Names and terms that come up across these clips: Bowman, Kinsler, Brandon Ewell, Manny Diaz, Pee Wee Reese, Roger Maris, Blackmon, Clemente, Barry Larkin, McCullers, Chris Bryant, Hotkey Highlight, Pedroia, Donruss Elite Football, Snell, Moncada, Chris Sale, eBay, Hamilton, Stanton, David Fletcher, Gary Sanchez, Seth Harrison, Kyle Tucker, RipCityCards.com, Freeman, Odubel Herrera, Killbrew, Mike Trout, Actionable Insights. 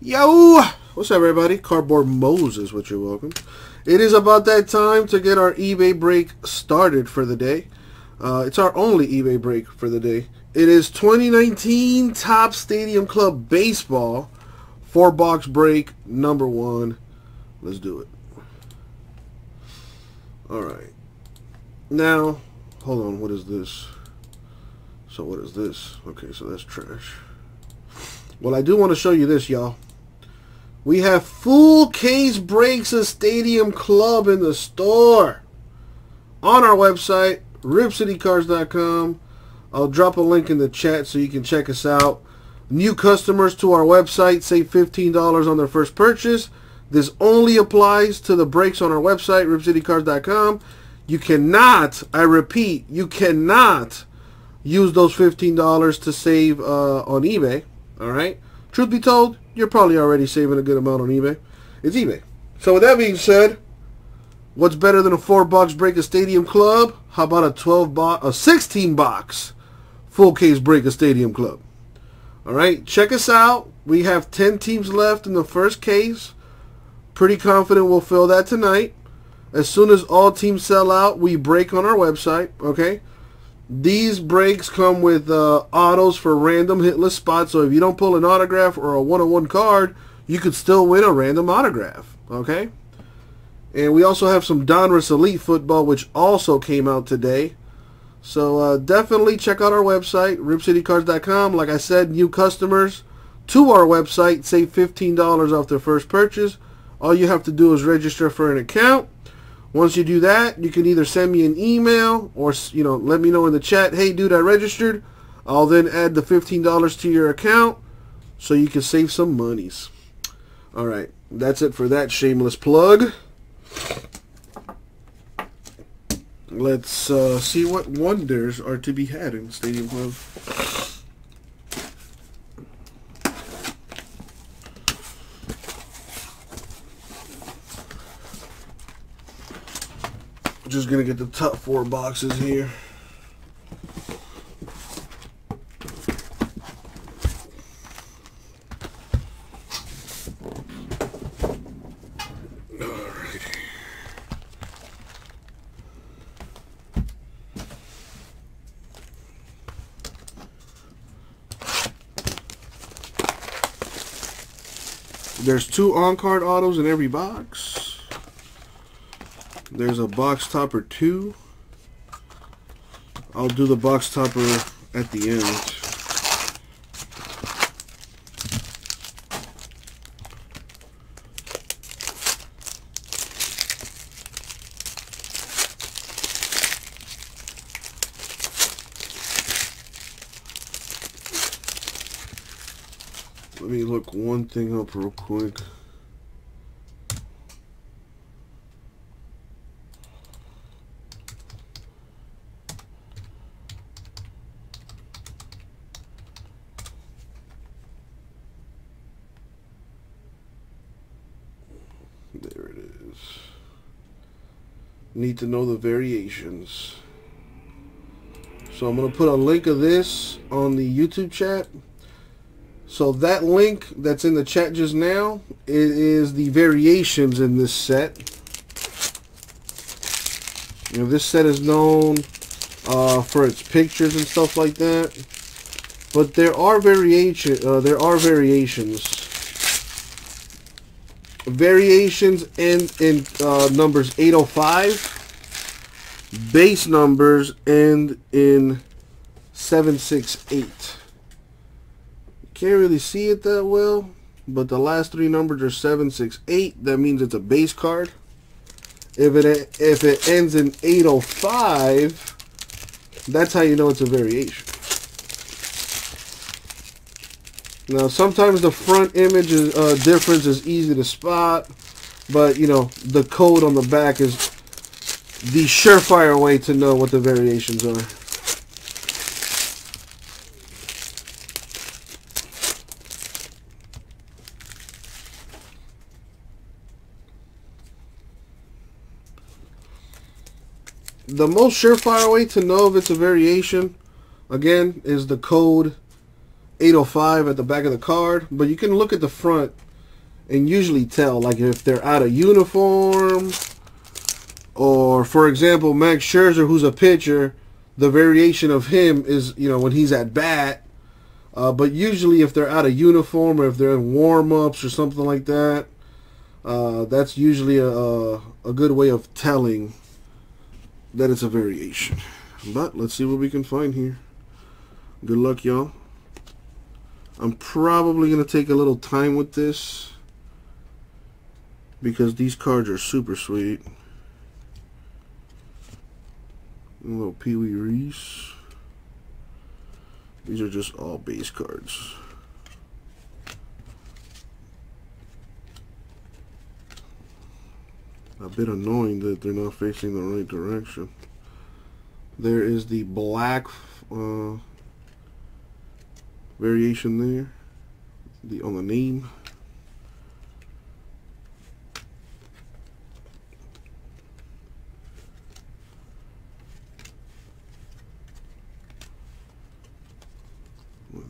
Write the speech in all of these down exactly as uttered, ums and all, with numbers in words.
Yo! What's up, everybody? Cardboard Moses with you. Welcome. It is about that time to get our eBay break started for the day. Uh, it's our only eBay break for the day. It is twenty nineteen Top Stadium Club Baseball. Four box break, number one. Let's do it. Alright. Now, hold on. What is this? So what is this? Okay, so that's trash. Well, I do want to show you this, y'all. We have full case breaks of Stadium Club in the store. On our website, Rip City Cards dot com. I'll drop a link in the chat so you can check us out. New customers to our website save fifteen dollars on their first purchase. This only applies to the breaks on our website, Rip City Cards dot com. You cannot, I repeat, you cannot use those fifteen dollars to save uh, on eBay. All right? Truth be told, you're probably already saving a good amount on eBay. It's eBay. So with that being said, what's better than a four-box break of Stadium Club? How about a twelve box, a sixteen box full case break of Stadium Club? All right, check us out. We have ten teams left in the first case. Pretty confident we'll fill that tonight. As soon as all teams sell out, we break on our website. Okay. These breaks come with uh, autos for random hitless spots, so if you don't pull an autograph or a one-on-one card, you could still win a random autograph, okay? And we also have some Donruss Elite Football, which also came out today. So uh, definitely check out our website, Rip City Cards dot com. Like I said, new customers to our website save fifteen dollars off their first purchase. All you have to do is register for an account. Once you do that, you can either send me an email or, you know, let me know in the chat, hey, dude, I registered. I'll then add the fifteen dollars to your account so you can save some monies. All right, that's it for that shameless plug. Let's uh, see what wonders are to be had in Stadium Club. Just gonna get the top four boxes here. All right. There's two on-card autos in every box. There's a box topper two. I'll do the box topper at the end. Let me look one thing up real quick. Need to know the variations. So I'm going to put a link of this on the YouTube chat. So that link that's in the chat just now, it is the variations in this set. You know, this set is known uh, for its pictures and stuff like that. But there are variation. Uh, there are variations. Variations end in uh, numbers eight oh five. Base numbers end in seven sixty-eight. Can't really see it that well, but the last three numbers are seven sixty-eight. That means it's a base card. If it if it ends in eight oh five, that's how you know it's a variation. Now, sometimes the front image is, uh, difference is easy to spot, but, you know, the code on the back is the surefire way to know what the variations are. The most surefire way to know if it's a variation, again, is the code eight oh five at the back of the card, but you can look at the front and usually tell, like if they're out of uniform, or for example, Max Scherzer, who's a pitcher, the variation of him is, you know, when he's at bat. Uh, but usually if they're out of uniform or if they're in warm-ups or something like that, uh, that's usually a, a good way of telling that it's a variation. But let's see what we can find here. Good luck, y'all. I'm probably going to take a little time with this because these cards are super sweet. A little Pee Wee Reese. These are just all base cards. A bit annoying that they're not facing the right direction. There is the black uh, variation there, the on the name.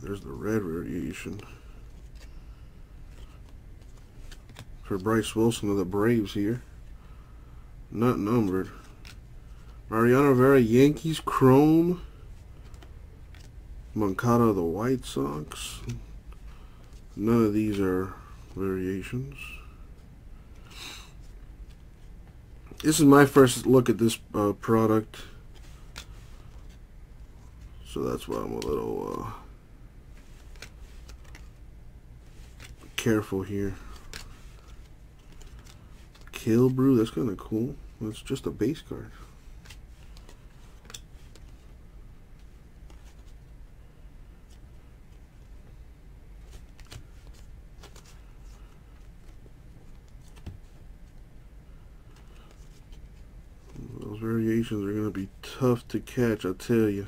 There's the red variation for Bryce Wilson of the Braves here. Not numbered. Mariano Rivera, Yankees, chrome. Moncada of the White Sox. None of these are variations. This is my first look at this uh, product, so that's why I'm a little... Uh, careful here. Killbrew, that's kind of cool. That's just a base card. Those variations are going to be tough to catch, I tell you.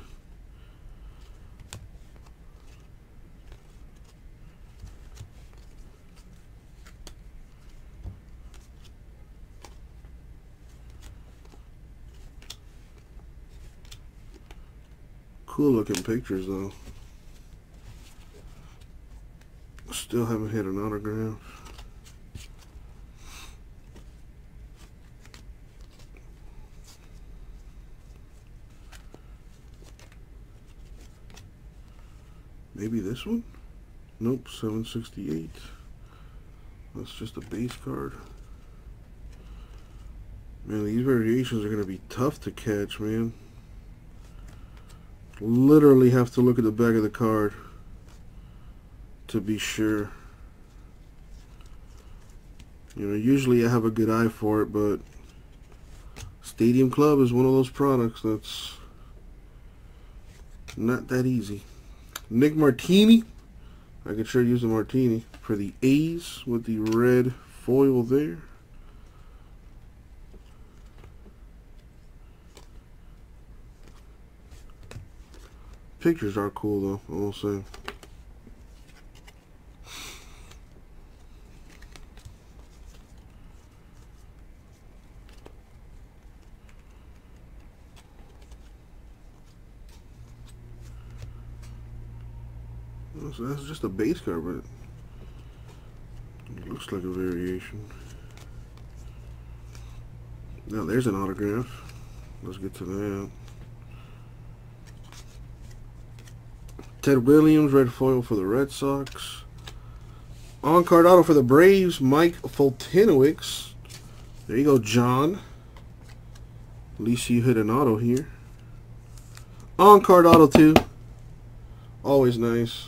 Cool looking pictures though. Still haven't hit an autograph. Maybe this one? Nope, seven sixty-eight. That's just a base card. Man, these variations are gonna be tough to catch, man. Literally have to look at the back of the card to be sure. You know, usually I have a good eye for it, but Stadium Club is one of those products that's not that easy. Nick Martini. I could sure use a martini for the A's with the red foil there. Pictures are cool though, I will say. So that's just a base card, but it looks like a variation. Now there's an autograph. Let's get to that. Ted Williams, red foil for the Red Sox. On-card auto for the Braves, Mike Foltynewicz. There you go, John. At least you hit an auto here. On-card auto, too. Always nice.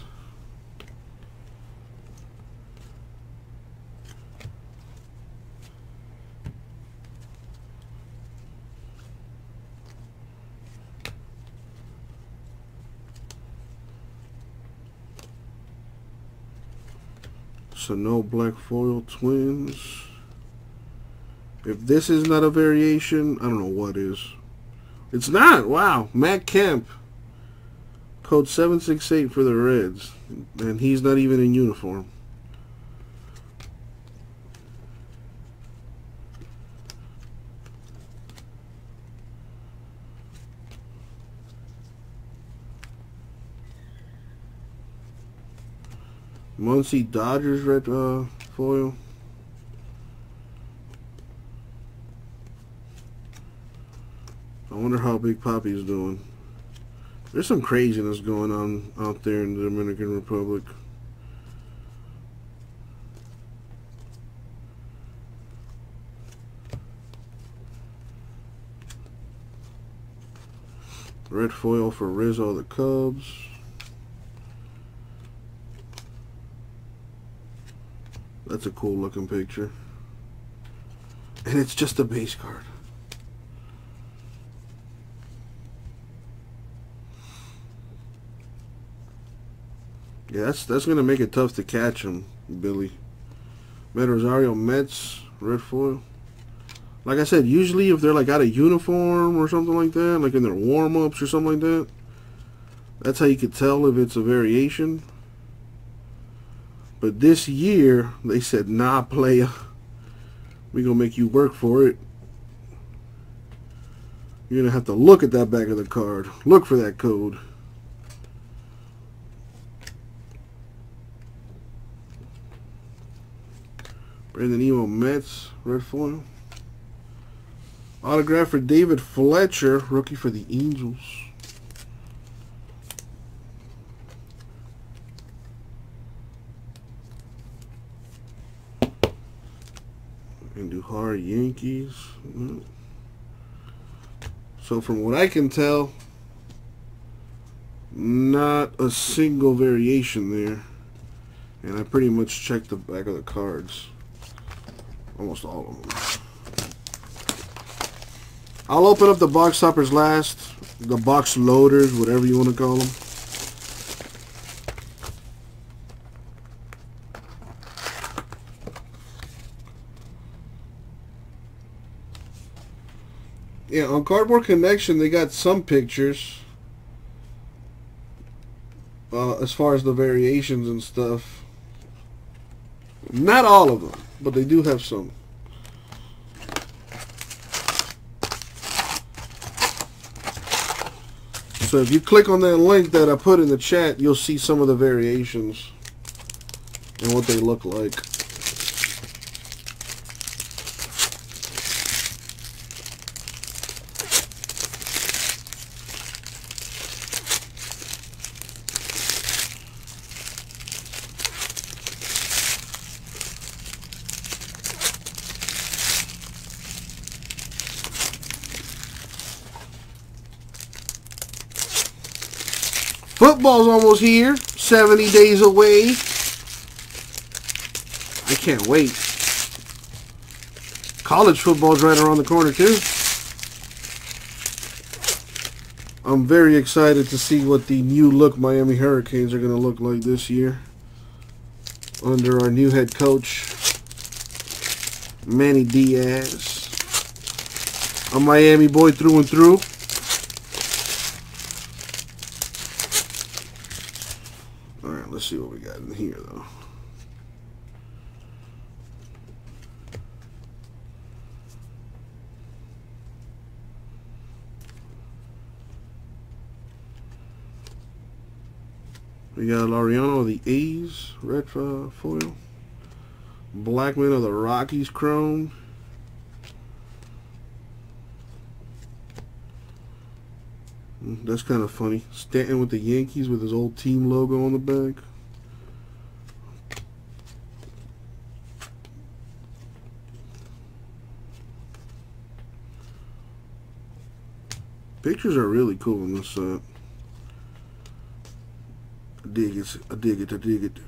So no black foil twins. If this is not a variation, I don't know what is. It's not. Wow. Matt Kemp. Code seven sixty-eight for the Reds. And he's not even in uniform. Muncie Dodgers red uh, foil. I wonder how Big Papi's doing. There's some craziness going on out there in the Dominican Republic. Red foil for Rizzo, the Cubs. That's a cool looking picture. And it's just a base card. Yeah, that's, that's going to make it tough to catch him, Billy. Amed Rosario, Mets, red foil. Like I said, usually if they're like out of uniform or something like that, like in their warm-ups or something like that, that's how you could tell if it's a variation. But this year, they said, nah, playa. We gonna make you work for it. You're gonna have to look at that back of the card. Look for that code. Brandon Ewell, Mets, red foil. Autograph for David Fletcher, rookie for the Angels. And Duhar, Yankees. So from what I can tell, not a single variation there. And I pretty much checked the back of the cards. Almost all of them. I'll open up the box toppers last, the box loaders, whatever you want to call them. Yeah, on Cardboard Connection, they got some pictures uh, as far as the variations and stuff. Not all of them, but they do have some. So if you click on that link that I put in the chat, you'll see some of the variations and what they look like. Football's almost here, seventy days away. I can't wait. College football's right around the corner too. I'm very excited to see what the new look Miami Hurricanes are going to look like this year under our new head coach, Manny Diaz. A Miami boy through and through. Let's see what we got in here, though. We got Laureano of the A's, red uh, foil. Blackmon of the Rockies, chrome. That's kind of funny. Stanton with the Yankees with his old team logo on the back. Pictures are really cool on this side. I dig it, I dig it, I dig it.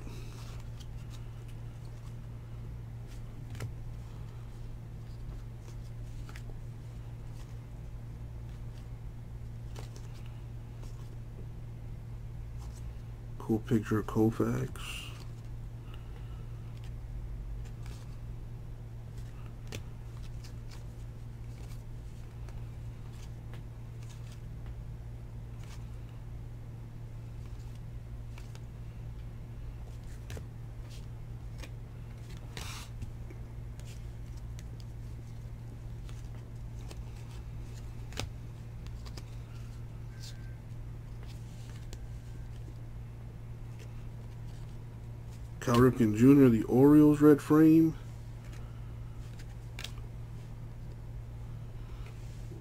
Cool picture of Koufax. Kyle Ripken Junior, the Orioles, red frame.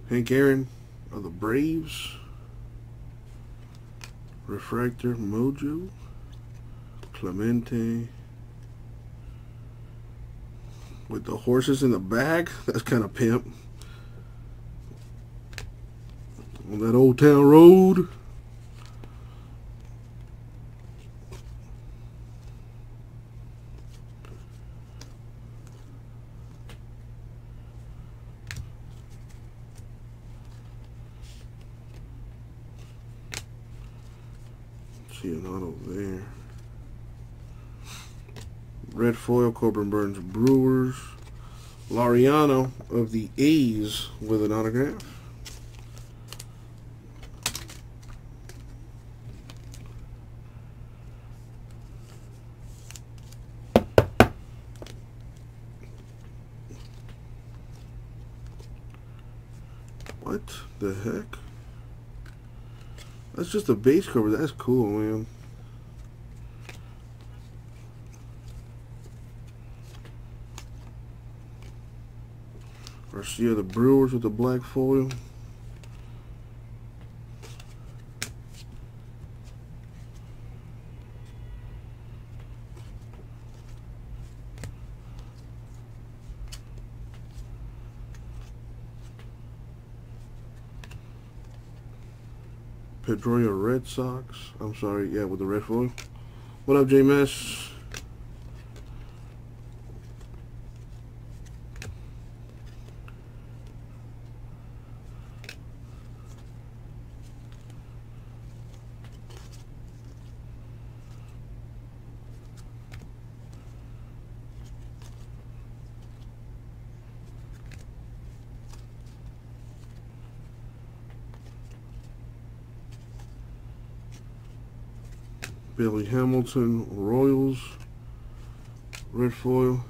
Hank Aaron, of the Braves. Refractor Mojo, Clemente with the horses in the bag. That's kind of pimp. On that Old Town Road. An auto there. Red foil, Corbin Burns, Brewers. Laureano of the A's with an autograph. What the heck? That's just a base cover. That's cool, man. Garcia, the Brewers with the black foil. Pedroia Red Sox. I'm sorry, yeah, with the red foil. What up, J M S? Billy Hamilton, Royals, red foil.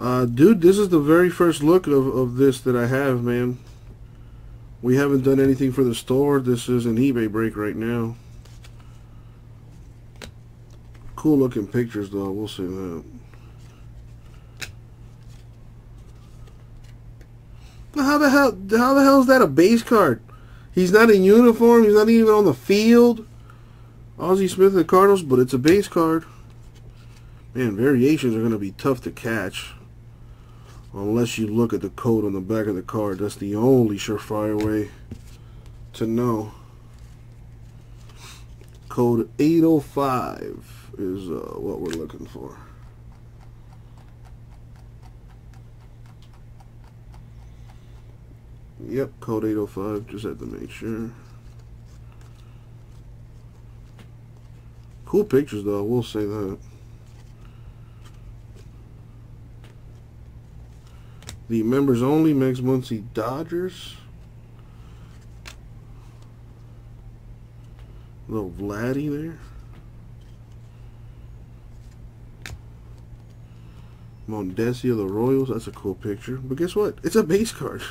Uh, dude, this is the very first look of, of this that I have, man. We haven't done anything for the store. This is an eBay break right now. Cool looking pictures, though. We'll say that. How the hell, how the hell is that a base card? He's not in uniform. He's not even on the field. Ozzie Smith and the Cardinals, but it's a base card. Man, variations are going to be tough to catch. Unless you look at the code on the back of the card. That's the only surefire way to know. Code eight oh five is uh, what we're looking for. Yep, code eight oh five. Just had to make sure. Cool pictures, though, we'll say that. The members only, Max Muncy, Dodgers. Little Vladdy there. Mondesi of the Royals, that's a cool picture. But guess what? It's a base card.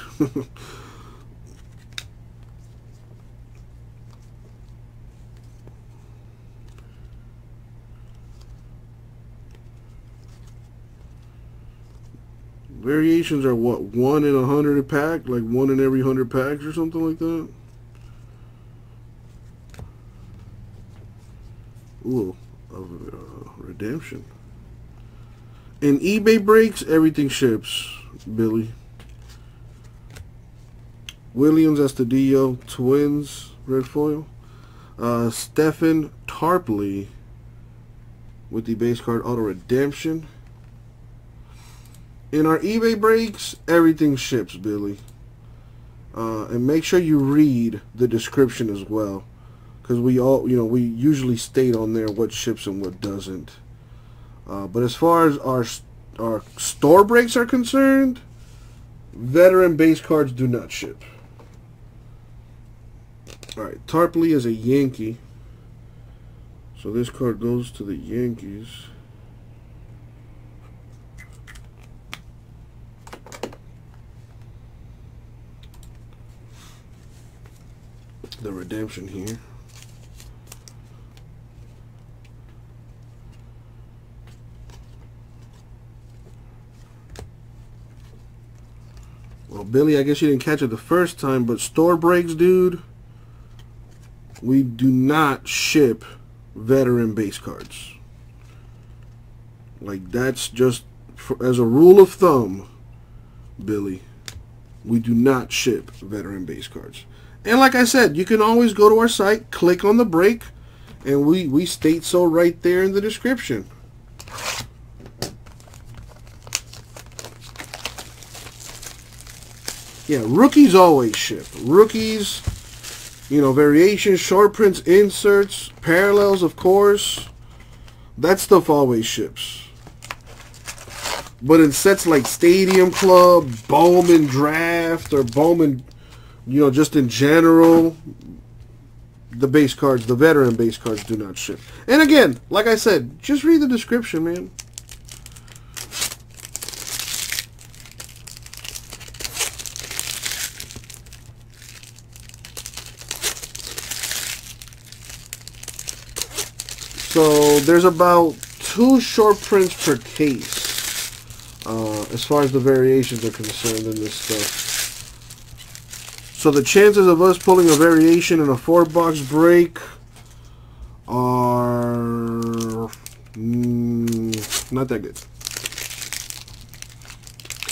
Variations are what, one in a hundred a pack, like one in every hundred packs or something like that. Ooh, of uh, redemption. In eBay breaks, everything ships. Billy Williams, Estadio Twins, red foil. Uh, Stephen Tarpley with the base card auto redemption. In our eBay breaks, everything ships, Billy. Uh, and make sure you read the description as well, because we all, you know, we usually state on there what ships and what doesn't. Uh, but as far as our our store breaks are concerned, veteran base cards do not ship. All right, Tarpley is a Yankee, so this card goes to the Yankees. The redemption here. Well, go. Billy, I guess you didn't catch it the first time, but store breaks, dude. We do not ship veteran base cards. Like, that's just, for, as a rule of thumb, Billy, we do not ship veteran base cards. And like I said, you can always go to our site, click on the break, and we, we state so right there in the description. Yeah, rookies always ship. Rookies, you know, variations, short prints, inserts, parallels, of course. That stuff always ships. But in sets like Stadium Club, Bowman Draft, or Bowman, you know, just in general, the base cards, the veteran base cards do not ship. And again, like I said, just read the description, man. So there's about two short prints per case uh, as far as the variations are concerned in this stuff. So the chances of us pulling a variation in a four-box break are mm, not that good.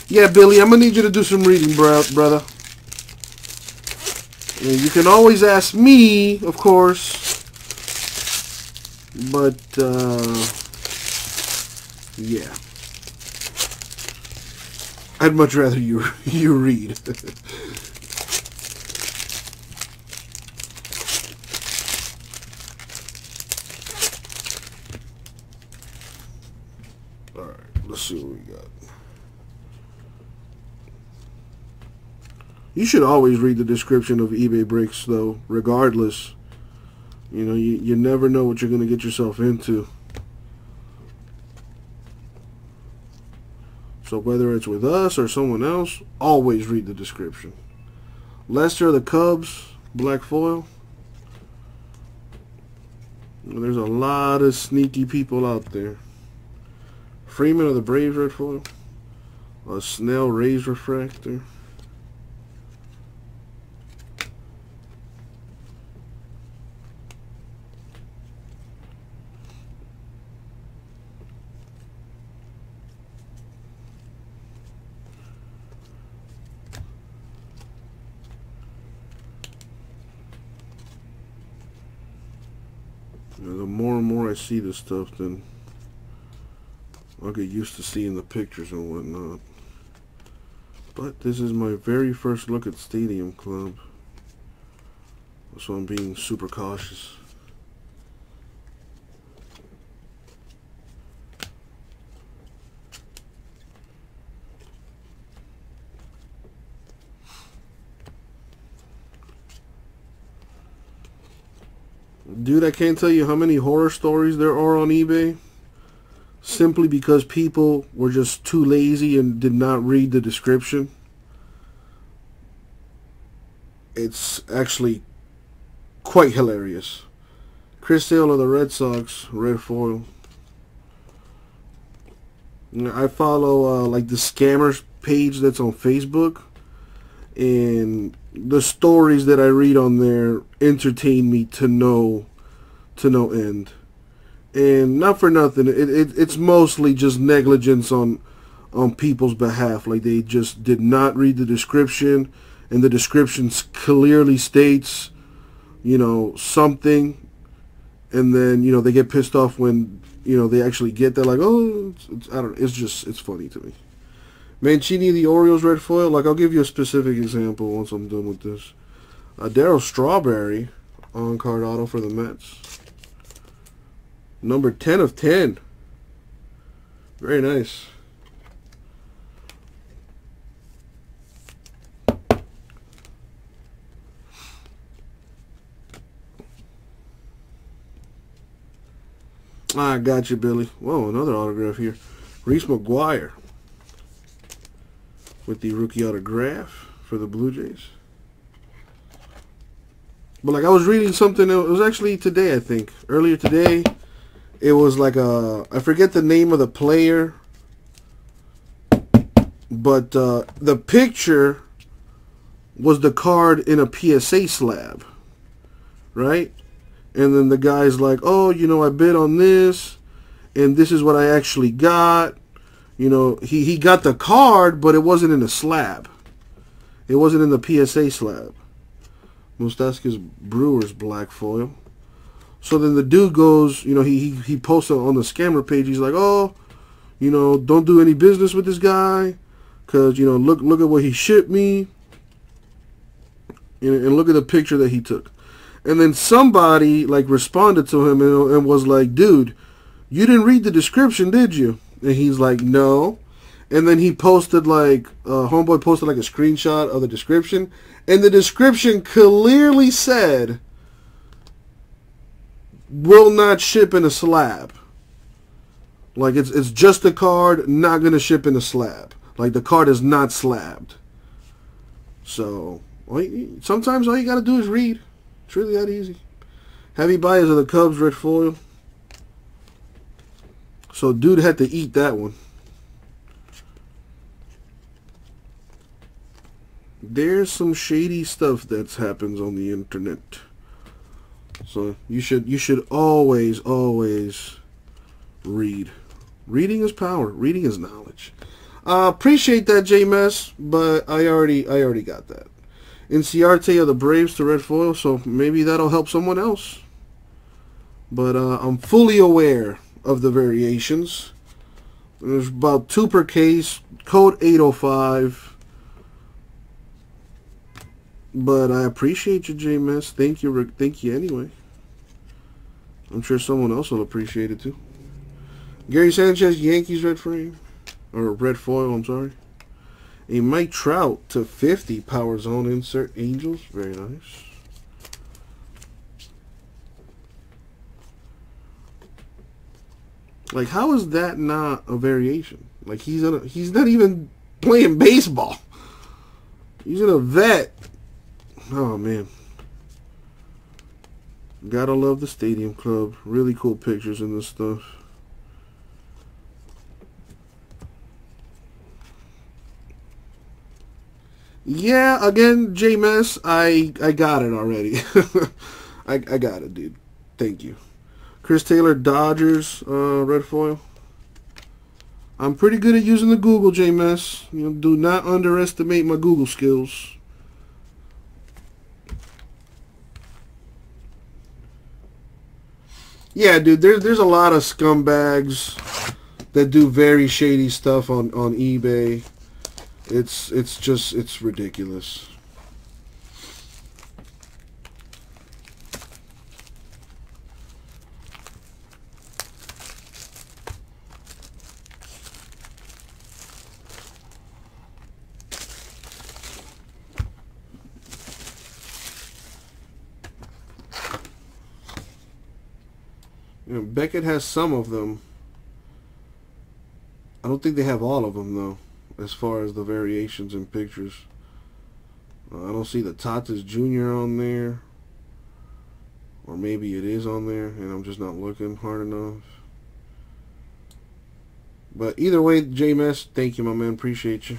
Yeah, Billy, I'm going to need you to do some reading, bro brother. And you can always ask me, of course. But, uh, yeah. I'd much rather you, you read. All right, let's see what we got. You should always read the description of eBay breaks, though, regardless. You know, you, you never know what you're going to get yourself into. So whether it's with us or someone else, always read the description. Lester, the Cubs, black foil. Well, there's a lot of sneaky people out there. Freeman of the Braves, red foil. A Snell Rays refractor. The more and more I see this stuff, then I'll get used to seeing the pictures and whatnot. But this is my very first look at Stadium Club, so I'm being super cautious. Dude, I can't tell you how many horror stories there are on eBay simply because people were just too lazy and did not read the description. It's actually quite hilarious. Chris Sale of the Red Sox, red foil. I follow uh, like the scammers page that's on Facebook, and the stories that I read on there entertain me to no, to no end. And not for nothing, it, it it's mostly just negligence on on people's behalf. Like, they just did not read the description, and the description clearly states, you know, something, and then, you know, they get pissed off when, you know, they actually get that. Like, oh, it's, it's, I don't know, it's just, it's funny to me. Mancini, the Orioles, red foil. Like, I'll give you a specific example once I'm done with this. Uh, Darryl Strawberry on card auto for the Mets. Number ten of ten. Very nice. I got you, Billy. Whoa, another autograph here. Reese McGuire, with the rookie autograph for the Blue Jays. But like, I was reading something, it was actually today, I think, earlier today. It was like a, I forget the name of the player, but uh, the picture was the card in a P S A slab, right? And then the guy's like, oh, you know, I bid on this, and this is what I actually got. You know, he, he got the card, but it wasn't in a slab. It wasn't in the P S A slab. Moustaskis Brewers black foil. So then the dude goes, you know, he, he, he posted on the scammer page, he's like, oh, you know, don't do any business with this guy, because, you know, look look at what he shipped me, and, and look at the picture that he took. And then somebody, like, responded to him and, and was like, dude, you didn't read the description, did you? And he's like, no. And then he posted, like, uh, homeboy posted, like, a screenshot of the description, and the description clearly said, will not ship in a slab. Like, it's it's just a card, not going to ship in a slab. Like, the card is not slabbed. So, all you, sometimes all you got to do is read. It's really that easy. Heavy buyers of the Cubs, red foil. So, dude had to eat that one. There's some shady stuff that happens on the internet. So you should you should always always read. Reading is power. Reading is knowledge. I uh, appreciate that, J M S, but I already I already got that. Inciarte of the Braves to red foil, so maybe that'll help someone else. But uh, I'm fully aware of the variations. There's about two per case. Code eight oh five. But I appreciate you, J M S. Thank you, Rick. Thank you anyway. I'm sure someone else will appreciate it too. Gary Sanchez, Yankees red frame. Or red foil, I'm sorry. A Mike Trout to fifty power zone insert. Angels, very nice. Like, how is that not a variation? Like, he's, a, he's not even playing baseball. He's in a vet. Oh, man. Gotta love the Stadium Club. Really cool pictures in this stuff. Yeah, again, J M S, I, I got it already. I, I got it, dude. Thank you. Chris Taylor, Dodgers, uh, red foil. I'm pretty good at using the Google, J M S. You know, do not underestimate my Google skills. Yeah, dude, there's there's a lot of scumbags that do very shady stuff on, on eBay. It's it's just it's ridiculous. You know, Beckett has some of them. I don't think they have all of them, though, as far as the variations in pictures. Uh, I don't see the Tatis Junior on there. Or maybe it is on there, and I'm just not looking hard enough. But either way, J M S, thank you, my man. Appreciate you.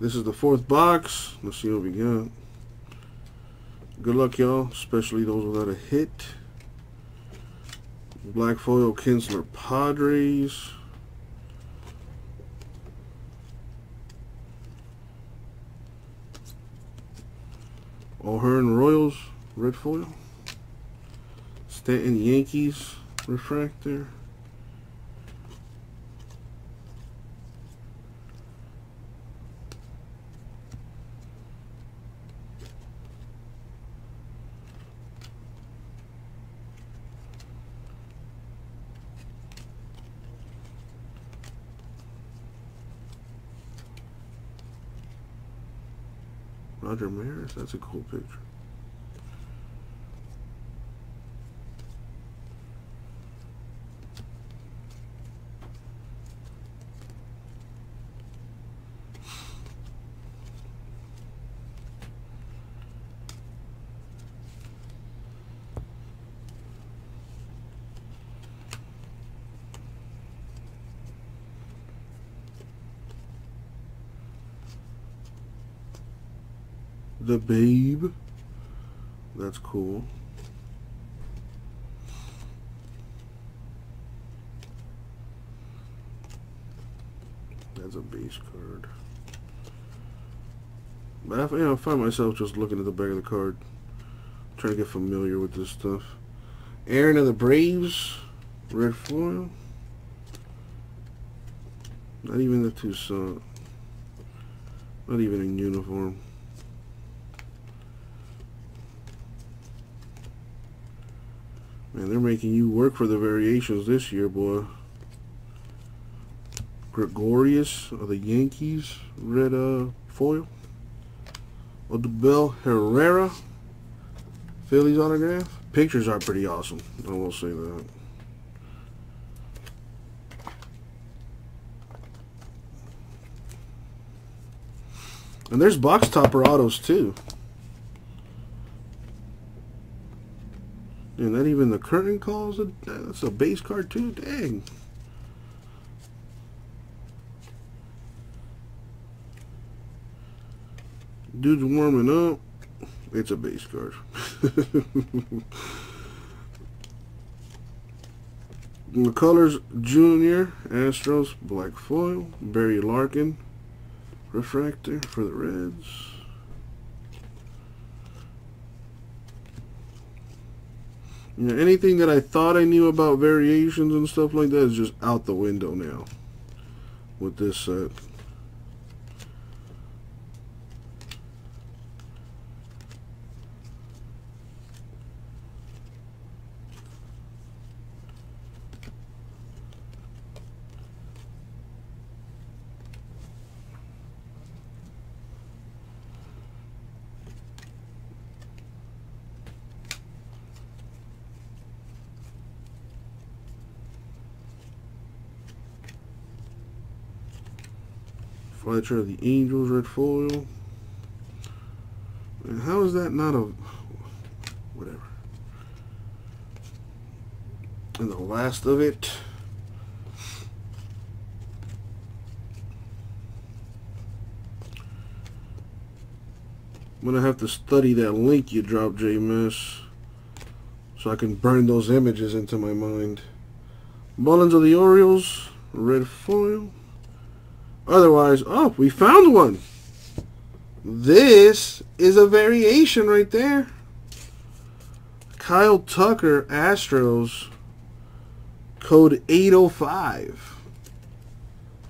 This is the fourth box. Let's see what we got. Good luck, y'all, especially those without a hit. Black Foil, Kinsler, Padres. O'Hearn, Royals, red foil. Stanton, Yankees, refractor. Roger Maris, that's a cool picture. The Babe. That's cool. That's a base card. But I, you know, I find myself just looking at the back of the card, trying to get familiar with this stuff. Aaron of the Braves. Red foil. Not even the Tucson. Not even in uniform. Man, they're making you work for the variations this year, boy. Gregorius of the Yankees, red uh, foil. Odubel Herrera, Phillies autograph. Pictures are pretty awesome, I will say that. And there's box topper autos too. And not even the curtain calls a, that's a base card too. Dang. Dude's warming up. It's a base card. McCullers Junior, Astros, black foil. Barry Larkin, refractor for the Reds. You know, anything that I thought I knew about variations and stuff like that is just out the window now with this set. Fletcher of the Angels, red foil. And how is that not a whatever? And the last of it. I'm gonna have to study that link you dropped, J-Miss, so I can burn those images into my mind. Mullins of the Orioles, red foil. Otherwise, oh, we found one. This is a variation right there. Kyle Tucker, Astros, code eight oh five.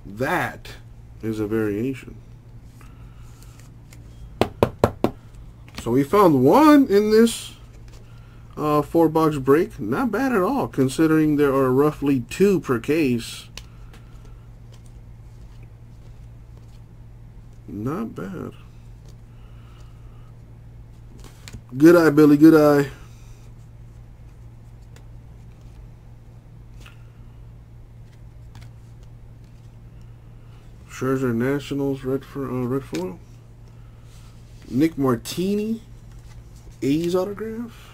That is a variation. So we found one in this uh, four-box break. Not bad at all, considering there are roughly two per case. Not bad. Good eye, Billy. Good eye. Scherzer Nationals, red for uh, red foil. Nick Martini, A's autograph.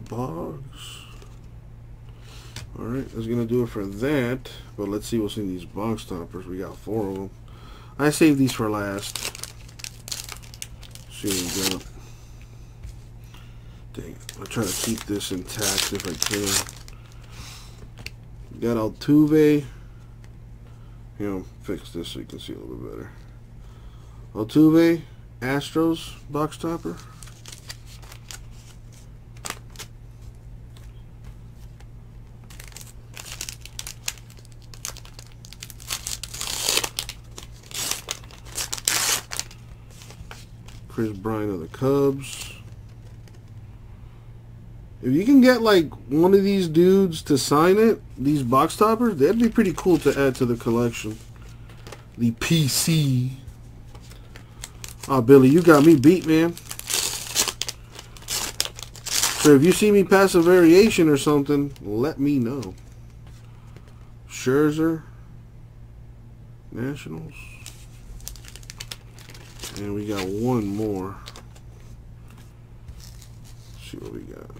the box. All right, that's going to do it for that. But let's see what's in these box toppers. We got four of them. I saved these for last. Let's see what we got. Dang it. I'll try to keep this intact if I can. We got Altuve. You know, fix this so you can see a little bit better. Altuve, Astros box topper. Chris Bryant of the Cubs. If you can get like one of these dudes to sign it, these box toppers, that'd be pretty cool to add to the collection. The P C. Oh, Billy, you got me beat, man. So if you see me pass a variation or something, let me know. Scherzer, Nationals. And we got one more. Let's see what we got.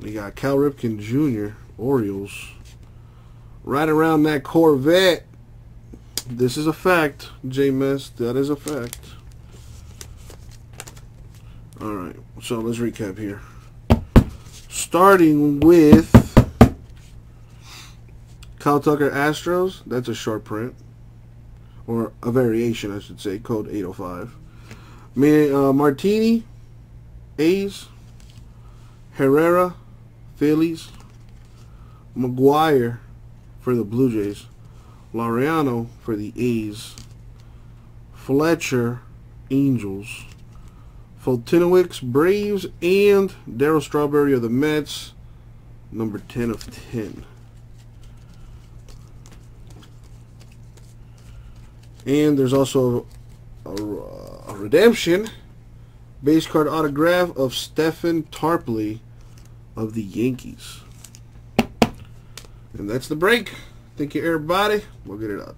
We got Cal Ripken Junior, Orioles. Right around that Corvette. This is a fact, J-Mess. That is a fact. Alright, so let's recap here. Starting with Kyle Tucker Astros. That's a short print. Or a variation, I should say. Code eight oh five. Me, uh, Martini, A's. Herrera, Phillies. Maguire for the Blue Jays. Laureano for the A's. Fletcher, Angels. Foltynewicz, Braves. And Darryl Strawberry of the Mets. Number ten of ten. And there's also a, a redemption base card autograph of Stephen Tarpley of the Yankees. And that's the break. Thank you, everybody. We'll get it up.